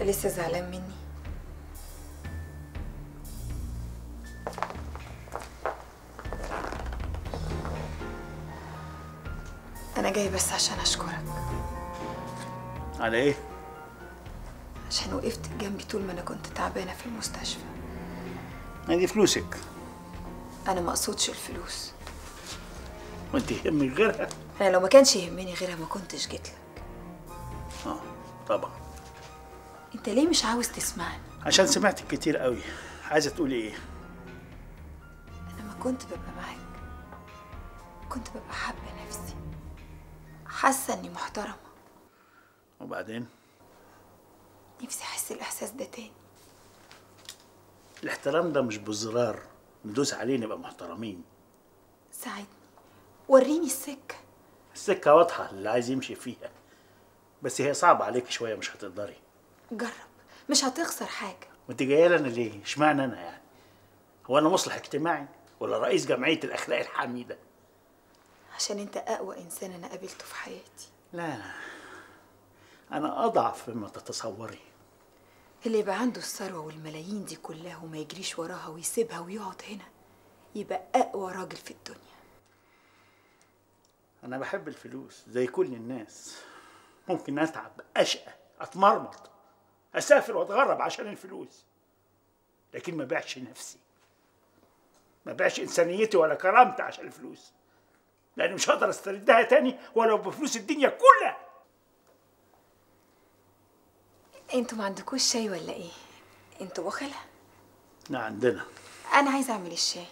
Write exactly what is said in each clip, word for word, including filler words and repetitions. انت لسه زعلان مني؟ انا جاي بس عشان اشكرك. على ايه؟ عشان وقفت جنبي طول ما انا كنت تعبانه في المستشفى. ادي فلوسك. انا ما اقصدش الفلوس. ما انت يهمك غيرها. انا لو ما كانش يهمني غيرها ما كنتش جيت لك. اه طبعا. انت ليه مش عاوز تسمعني؟ عشان سمعتك كتير قوي. عايزه تقولي ايه؟ انا ما كنت ببقى معاك كنت ببقى حابه نفسي، حاسه اني محترمه. وبعدين؟ نفسي احس الاحساس ده تاني. الاحترام ده مش بزرار ندوس عليه نبقى محترمين. ساعدني، وريني السكه. السكه واضحه اللي عايز يمشي فيها، بس هي صعبه عليك شويه، مش هتقدري. جرب، مش هتخسر حاجه. وانت جايه لنا ليه؟ اشمعنى انا يعني؟ هو انا مصلح اجتماعي ولا رئيس جمعيه الاخلاق الحميده؟ عشان انت اقوى انسان انا قابلته في حياتي. لا لا، انا اضعف مما تتصوري. اللي يبقى عنده الثروه والملايين دي كلها وما يجريش وراها ويسيبها ويقعد هنا يبقى اقوى راجل في الدنيا. انا بحب الفلوس زي كل الناس، ممكن اتعب، اشقى، اتمرمط، اسافر واتغرب عشان الفلوس، لكن ما بيعش نفسي، ما بيعش انسانيتي ولا كرامتي عشان الفلوس، لاني مش هقدر استردها تاني ولو بفلوس الدنيا كلها. انتوا ما عندكوش شاي ولا ايه؟ انتوا بخلة؟ لا عندنا. انا عايزه اعمل الشاي.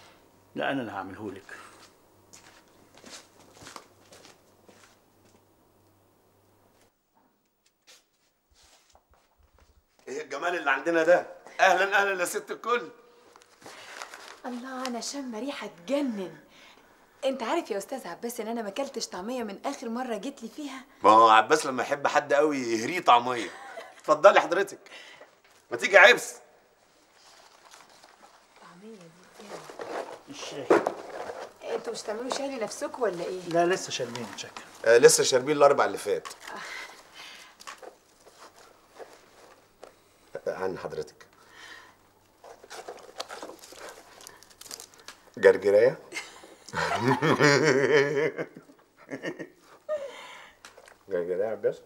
لا انا اللي هعملهولك. ايه الجمال اللي عندنا ده؟ اهلا اهلا يا ست الكل. الله، انا شامه ريحه تجنن. انت عارف يا استاذ عباس ان انا ما اكلتش طعميه من اخر مره جيت لي فيها؟ ما هو عباس لما يحب حد قوي يهريه طعميه. اتفضلي حضرتك، ما تيجي عبس. الطعميه دي جامده. الشاي انتوا مش تعملوا شاي لنفسكم ولا ايه؟ لا لسه شاربين شكل. آه لسه شاربين الاربع اللي فات. عن حضرتك جرجرايه. جرجرايه يا عباس.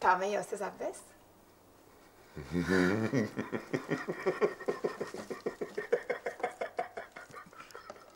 طعميه يا استاذ عباس.